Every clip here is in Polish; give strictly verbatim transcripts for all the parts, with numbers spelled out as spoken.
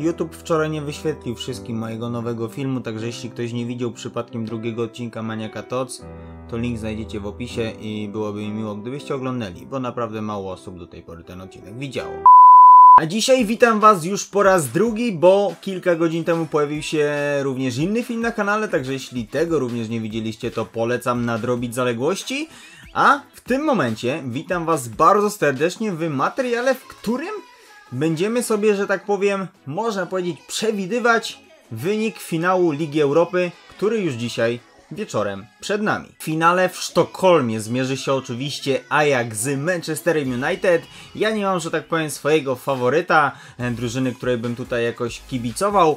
YouTube wczoraj nie wyświetlił wszystkim mojego nowego filmu, także jeśli ktoś nie widział przypadkiem drugiego odcinka Maniaka Tots, to link znajdziecie w opisie i byłoby mi miło, gdybyście oglądali, bo naprawdę mało osób do tej pory ten odcinek widziało. A dzisiaj witam Was już po raz drugi, bo kilka godzin temu pojawił się również inny film na kanale, także jeśli tego również nie widzieliście, to polecam nadrobić zaległości. A w tym momencie witam Was bardzo serdecznie w materiale, w którym będziemy sobie, że tak powiem, można powiedzieć, przewidywać wynik finału Ligi Europy, który już dzisiaj wieczorem przed nami. W finale w Sztokholmie zmierzy się oczywiście Ajax z Manchesterem United. Ja nie mam, że tak powiem, swojego faworyta, drużyny, której bym tutaj jakoś kibicował,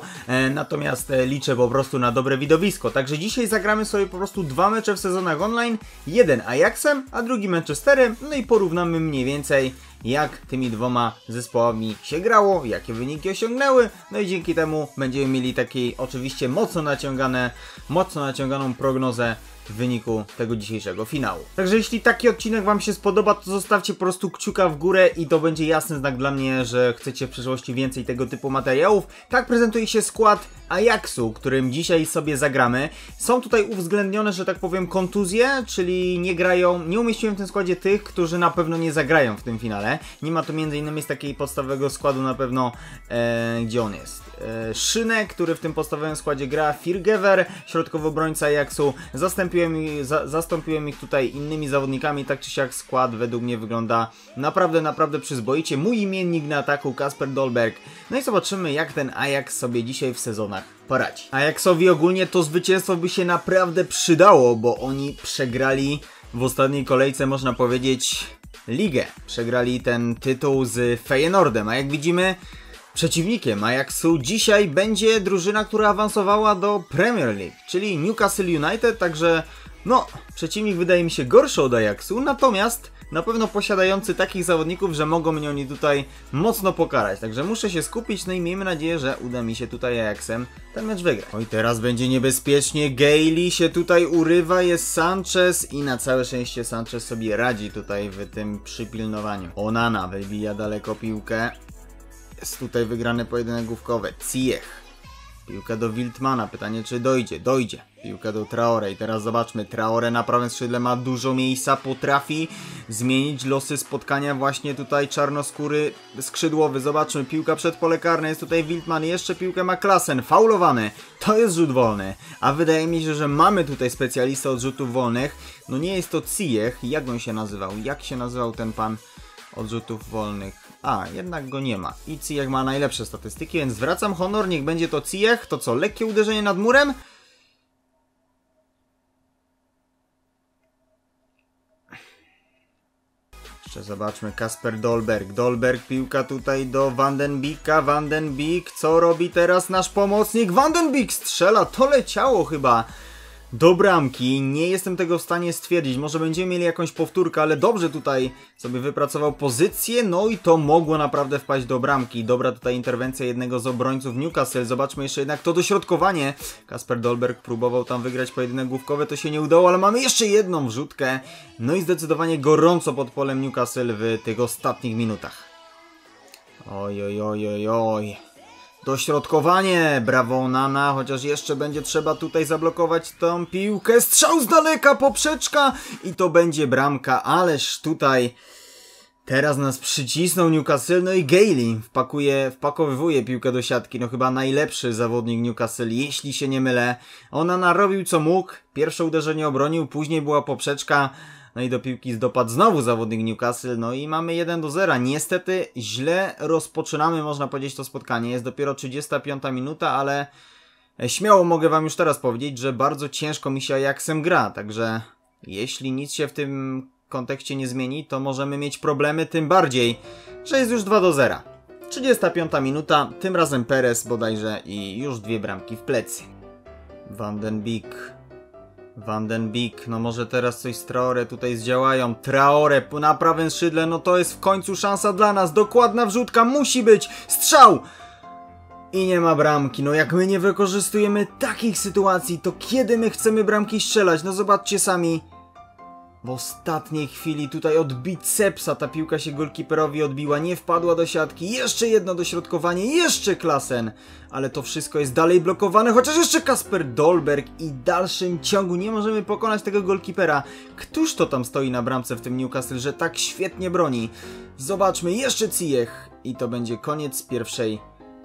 natomiast liczę po prostu na dobre widowisko. Także dzisiaj zagramy sobie po prostu dwa mecze w sezonach online, jeden Ajaxem, a drugi Manchesterem, no i porównamy mniej więcej, jak tymi dwoma zespołami się grało, jakie wyniki osiągnęły, no i dzięki temu będziemy mieli takiej oczywiście mocno naciągane, mocno naciąganą prognozę w wyniku tego dzisiejszego finału. Także jeśli taki odcinek Wam się spodoba, to zostawcie po prostu kciuka w górę i to będzie jasny znak dla mnie, że chcecie w przyszłości więcej tego typu materiałów. Tak prezentuje się skład Ajaxu, którym dzisiaj sobie zagramy. Są tutaj uwzględnione, że tak powiem, kontuzje, czyli nie grają, nie umieściłem w tym składzie tych, którzy na pewno nie zagrają w tym finale. Nie ma tu między innymi z takiego podstawowego składu na pewno, e, gdzie on jest. E, Szynek, który w tym podstawowym składzie gra, Firgewer, środkowy obrońca Ajaxu, zastępuje Zastąpiłem ich tutaj innymi zawodnikami, tak czy siak skład według mnie wygląda naprawdę, naprawdę przyzwoicie. Mój imiennik na ataku Kasper Dolberg. No i zobaczymy, jak ten Ajax sobie dzisiaj w sezonach poradzi. Ajaxowi ogólnie to zwycięstwo by się naprawdę przydało, bo oni przegrali w ostatniej kolejce, można powiedzieć, ligę. Przegrali ten tytuł z Feyenoordem, a jak widzimy, przeciwnikiem Ajaxu dzisiaj będzie drużyna, która awansowała do Premier League, czyli Newcastle United, także no, przeciwnik wydaje mi się gorszy od Ajaxu, natomiast na pewno posiadający takich zawodników, że mogą mnie oni tutaj mocno pokarać, także muszę się skupić, no i miejmy nadzieję, że uda mi się tutaj Ajaxem ten mecz wygrać. Oj, teraz będzie niebezpiecznie, Gaylee się tutaj urywa, jest Sanchez i na całe szczęście Sanchez sobie radzi tutaj w tym przypilnowaniu. Onana wybija daleko piłkę. Jest tutaj wygrane pojedynek główkowy. Ciech. Piłka do Wiltmana. Pytanie, czy dojdzie? Dojdzie. Piłka do Traore. I teraz zobaczmy. Traore na prawym skrzydle ma dużo miejsca. Potrafi zmienić losy spotkania właśnie tutaj czarnoskóry skrzydłowy. Zobaczmy. Piłka przed pole karne. Jest tutaj Wiltman. Jeszcze piłkę ma Klasen. Faulowany. To jest rzut wolny. A wydaje mi się, że mamy tutaj specjalistę od rzutów wolnych. No nie jest to Ciech. Jak on się nazywał? Jak się nazywał ten pan od rzutów wolnych? A, jednak go nie ma. I Ciech ma najlepsze statystyki, więc zwracam honor, niech będzie to Ciech. To co, lekkie uderzenie nad murem? Jeszcze zobaczmy, Kasper Dolberg. Dolberg, piłka tutaj do Van de Beeka. Van de Beek, co robi teraz nasz pomocnik? Van de Beek strzela, to leciało chyba do bramki, nie jestem tego w stanie stwierdzić, może będziemy mieli jakąś powtórkę, ale dobrze tutaj sobie wypracował pozycję, no i to mogło naprawdę wpaść do bramki. Dobra tutaj interwencja jednego z obrońców Newcastle, zobaczmy jeszcze jednak to dośrodkowanie. Kasper Dolberg próbował tam wygrać pojedynek główkowy, to się nie udało, ale mamy jeszcze jedną wrzutkę, no i zdecydowanie gorąco pod polem Newcastle w tych ostatnich minutach. Oj, oj, oj, oj, oj. Dośrodkowanie, brawo Onana, chociaż jeszcze będzie trzeba tutaj zablokować tą piłkę, strzał z daleka, poprzeczka i to będzie bramka, ależ tutaj teraz nas przycisnął Newcastle, no i Gaylee wpakuje, wpakowywuje piłkę do siatki, no chyba najlepszy zawodnik Newcastle, jeśli się nie mylę. Onana robił co mógł, pierwsze uderzenie obronił, później była poprzeczka. No i do piłki dopadł znowu zawodnik Newcastle, no i mamy jeden do zera. Niestety źle rozpoczynamy, można powiedzieć, to spotkanie. Jest dopiero trzydziesta piąta minuta, ale śmiało mogę Wam już teraz powiedzieć, że bardzo ciężko mi się Ajaxem gra. Także jeśli nic się w tym kontekście nie zmieni, to możemy mieć problemy, tym bardziej, że jest już dwa do zera. trzydziesta piąta minuta, tym razem Perez bodajże i już dwie bramki w plecy. Van de Beek. Van de Beek, no może teraz coś z Traore tutaj zdziałają. Traore na prawym skrzydle, no to jest w końcu szansa dla nas. Dokładna wrzutka, musi być strzał! I nie ma bramki. No jak my nie wykorzystujemy takich sytuacji, to kiedy my chcemy bramki strzelać? No zobaczcie sami. W ostatniej chwili tutaj od bicepsa ta piłka się golkiperowi odbiła, nie wpadła do siatki. Jeszcze jedno dośrodkowanie, jeszcze Klasen. Ale to wszystko jest dalej blokowane, chociaż jeszcze Kasper Dolberg i w dalszym ciągu nie możemy pokonać tego golkipera. Któż to tam stoi na bramce w tym Newcastle, że tak świetnie broni? Zobaczmy, jeszcze Ciech. I to będzie koniec pierwszej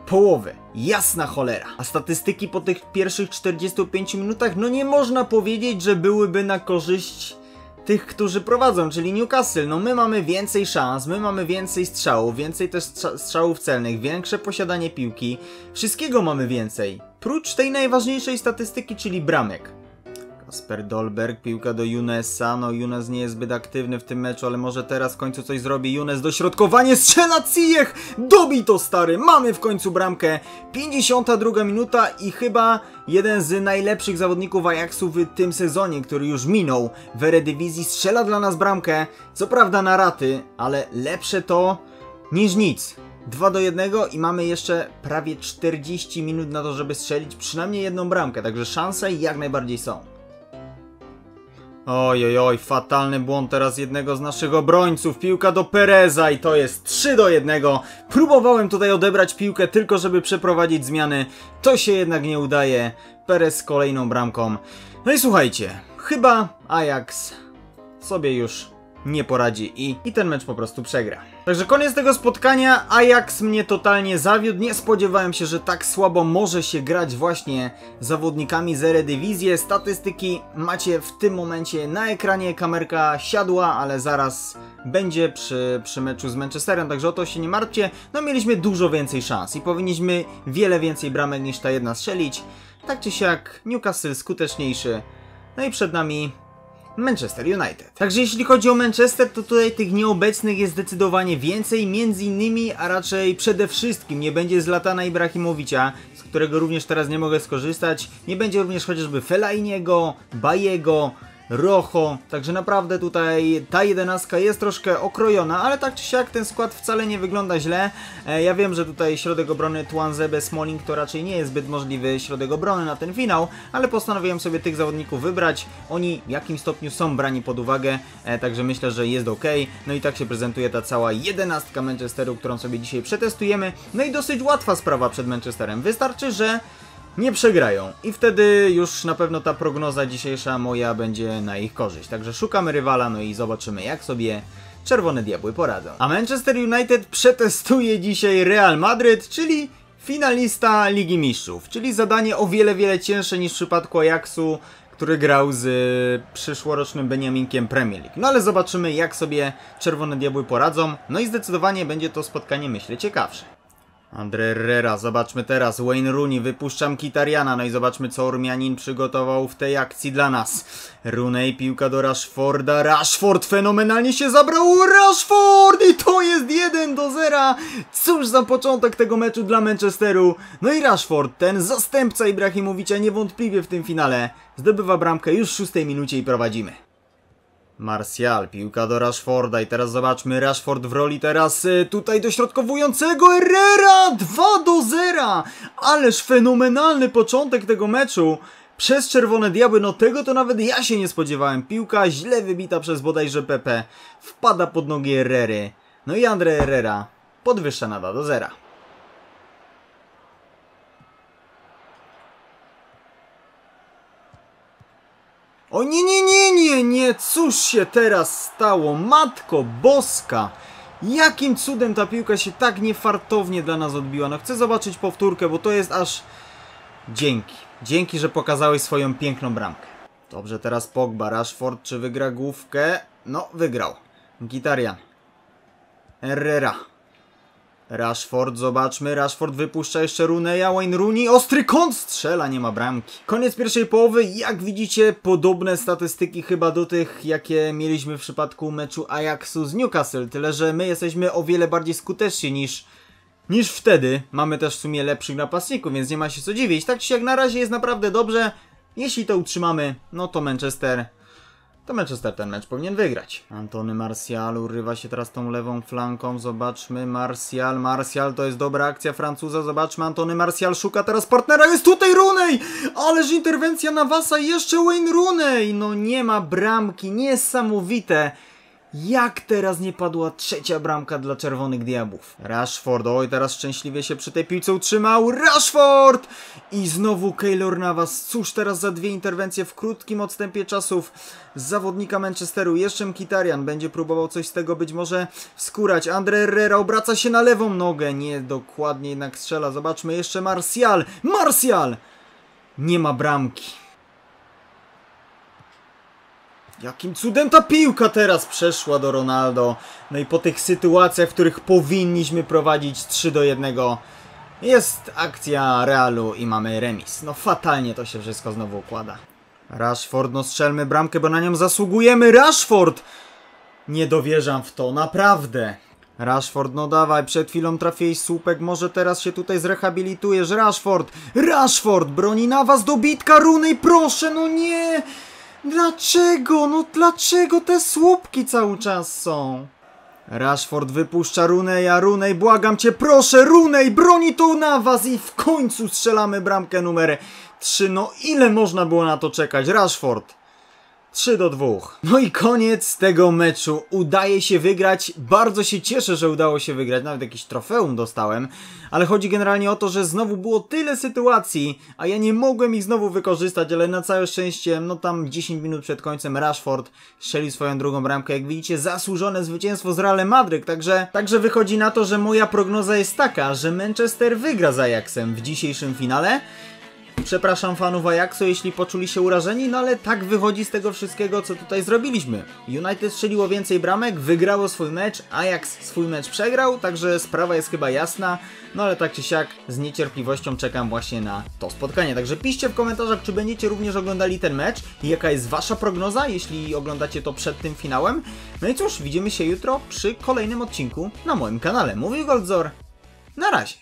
połowy. Jasna cholera. A statystyki po tych pierwszych czterdziestu pięciu minutach, no nie można powiedzieć, że byłyby na korzyść tych, którzy prowadzą, czyli Newcastle. No my mamy więcej szans, my mamy więcej strzałów, więcej też strzałów celnych, większe posiadanie piłki. Wszystkiego mamy więcej. Prócz tej najważniejszej statystyki, czyli bramek. Kasper Dolberg, piłka do Younesa. No Younes nie jest zbyt aktywny w tym meczu, ale może teraz w końcu coś zrobi. Younes, dośrodkowanie, strzela Ciech! Dobij to, stary! Mamy w końcu bramkę. pięćdziesiąta druga minuta i chyba jeden z najlepszych zawodników Ajaxu w tym sezonie, który już minął w Eredywizji, strzela dla nas bramkę. Co prawda na raty, ale lepsze to niż nic. dwa do jednego i mamy jeszcze prawie czterdzieści minut na to, żeby strzelić przynajmniej jedną bramkę, także szanse jak najbardziej są. Oj, oj, oj, fatalny błąd teraz jednego z naszych obrońców. Piłka do Pereza i to jest trzy do jednego. Próbowałem tutaj odebrać piłkę tylko, żeby przeprowadzić zmiany. To się jednak nie udaje. Perez z kolejną bramką. No i słuchajcie, chyba Ajax sobie już nie poradzi i, i ten mecz po prostu przegra. Także koniec tego spotkania. Ajax mnie totalnie zawiódł. Nie spodziewałem się, że tak słabo może się grać właśnie zawodnikami z Eredivisie. Statystyki macie w tym momencie na ekranie. Kamerka siadła, ale zaraz będzie przy, przy meczu z Manchesterem, także o to się nie martwcie. No mieliśmy dużo więcej szans i powinniśmy wiele więcej bramek niż ta jedna strzelić. Tak czy siak Newcastle skuteczniejszy. No i przed nami Manchester United. Także jeśli chodzi o Manchester, to tutaj tych nieobecnych jest zdecydowanie więcej, między innymi, a raczej przede wszystkim nie będzie Zlatana Ibrahimowicza, z którego również teraz nie mogę skorzystać, nie będzie również chociażby Fellainiego, Bayego, Rocho, także naprawdę tutaj ta jedenastka jest troszkę okrojona, ale tak czy siak ten skład wcale nie wygląda źle. E, ja wiem, że tutaj środek obrony Tuanzebe Smalling to raczej nie jest zbyt możliwy środek obrony na ten finał, ale postanowiłem sobie tych zawodników wybrać. Oni w jakim stopniu są brani pod uwagę, e, także myślę, że jest ok. No i tak się prezentuje ta cała jedenastka Manchesteru, którą sobie dzisiaj przetestujemy. No i dosyć łatwa sprawa przed Manchesterem. Wystarczy, że nie przegrają i wtedy już na pewno ta prognoza dzisiejsza moja będzie na ich korzyść. Także szukamy rywala, no i zobaczymy, jak sobie Czerwone Diabły poradzą. A Manchester United przetestuje dzisiaj Real Madrid, czyli finalista Ligi Mistrzów. Czyli zadanie o wiele, wiele cięższe niż w przypadku Ajaxu, który grał z y, przyszłorocznym Beniaminkiem Premier League. No ale zobaczymy, jak sobie Czerwone Diabły poradzą. No i zdecydowanie będzie to spotkanie, myślę, ciekawsze. Andre Herrera, zobaczmy teraz, Wayne Rooney, wypuszcza Mkhitaryana, no i zobaczmy, co Ormianin przygotował w tej akcji dla nas. Rooney, piłka do Rashforda, Rashford fenomenalnie się zabrał, Rashford i to jest jeden do zera, cóż za początek tego meczu dla Manchesteru. No i Rashford, ten zastępca Ibrahimowicza niewątpliwie w tym finale, zdobywa bramkę już w szóstej minucie i prowadzimy. Martial, piłka do Rashforda i teraz zobaczmy, Rashford w roli teraz y, tutaj dośrodkowującego Herrera, dwa do zera, ależ fenomenalny początek tego meczu przez Czerwone Diabły, no tego to nawet ja się nie spodziewałem. Piłka źle wybita przez bodajże Pepe, wpada pod nogi Herrery, no i Andre Herrera podwyższa na dwa do zera. O nie, nie, nie, nie, nie, cóż się teraz stało, matko boska, jakim cudem ta piłka się tak niefartownie dla nas odbiła. No chcę zobaczyć powtórkę, bo to jest aż... Dzięki, dzięki, że pokazałeś swoją piękną bramkę. Dobrze, teraz Pogba, Rashford, czy wygra główkę? No, wygrał. Mkhitaryan, Herrera, Rashford, zobaczmy, Rashford wypuszcza jeszcze Rooney'a, Wayne Rooney, ostry kąt, strzela, nie ma bramki. Koniec pierwszej połowy, jak widzicie, podobne statystyki chyba do tych, jakie mieliśmy w przypadku meczu Ajaxu z Newcastle, tyle że my jesteśmy o wiele bardziej skuteczni niż, niż wtedy. Mamy też w sumie lepszych napastników, więc nie ma się co dziwić. Tak czy jak na razie jest naprawdę dobrze, jeśli to utrzymamy, no to Manchester to Manchester ten mecz powinien wygrać. Antony Martial urywa się teraz tą lewą flanką. Zobaczmy, Martial, Martial, to jest dobra akcja Francuza. Zobaczmy, Antony Martial szuka teraz partnera. Jest tutaj Rooney! Ależ interwencja Navasa i jeszcze Wayne Rooney! No nie ma bramki, niesamowite! Jak teraz nie padła trzecia bramka dla Czerwonych Diabłów? Rashford, oj, teraz szczęśliwie się przy tej piłce utrzymał. Rashford! I znowu Keylor Navas. Cóż, teraz za dwie interwencje w krótkim odstępie czasów z zawodnika Manchesteru. Jeszcze Mkhitaryan będzie próbował coś z tego być może wskórać. Andre Herrera obraca się na lewą nogę. Nie, dokładnie jednak strzela. Zobaczmy, jeszcze Martial. Martial! Nie ma bramki. Jakim cudem ta piłka teraz przeszła do Ronaldo. No i po tych sytuacjach, w których powinniśmy prowadzić trzy do jednego, jest akcja Realu i mamy remis. No fatalnie to się wszystko znowu układa. Rashford, no strzelmy bramkę, bo na nią zasługujemy. Rashford! Nie dowierzam w to, naprawdę. Rashford, no dawaj, przed chwilą trafiłeś słupek, może teraz się tutaj zrehabilitujesz. Rashford! Rashford! Broni na was dobitka Rooney, proszę, no nie! Dlaczego? No dlaczego te słupki cały czas są? Rashford wypuszcza Rooney'a. Rooney, błagam cię, proszę, Rooney, broni to na was i w końcu strzelamy bramkę numer trzy. No ile można było na to czekać? Rashford. trzy do dwóch. No i koniec tego meczu. Udaje się wygrać. Bardzo się cieszę, że udało się wygrać. Nawet jakieś trofeum dostałem. Ale chodzi generalnie o to, że znowu było tyle sytuacji, a ja nie mogłem ich znowu wykorzystać, ale na całe szczęście, no tam dziesięć minut przed końcem Rashford strzelił swoją drugą bramkę. Jak widzicie, zasłużone zwycięstwo z Realem Madryt. Także, także wychodzi na to, że moja prognoza jest taka, że Manchester wygra z Ajaxem w dzisiejszym finale. Przepraszam fanów Ajaxu, jeśli poczuli się urażeni, no ale tak wychodzi z tego wszystkiego, co tutaj zrobiliśmy. United strzeliło więcej bramek, wygrało swój mecz, Ajax swój mecz przegrał, także sprawa jest chyba jasna. No ale tak czy siak, z niecierpliwością czekam właśnie na to spotkanie. Także piszcie w komentarzach, czy będziecie również oglądali ten mecz i jaka jest wasza prognoza, jeśli oglądacie to przed tym finałem. No i cóż, widzimy się jutro przy kolejnym odcinku na moim kanale. Mówił Goldzor, na razie.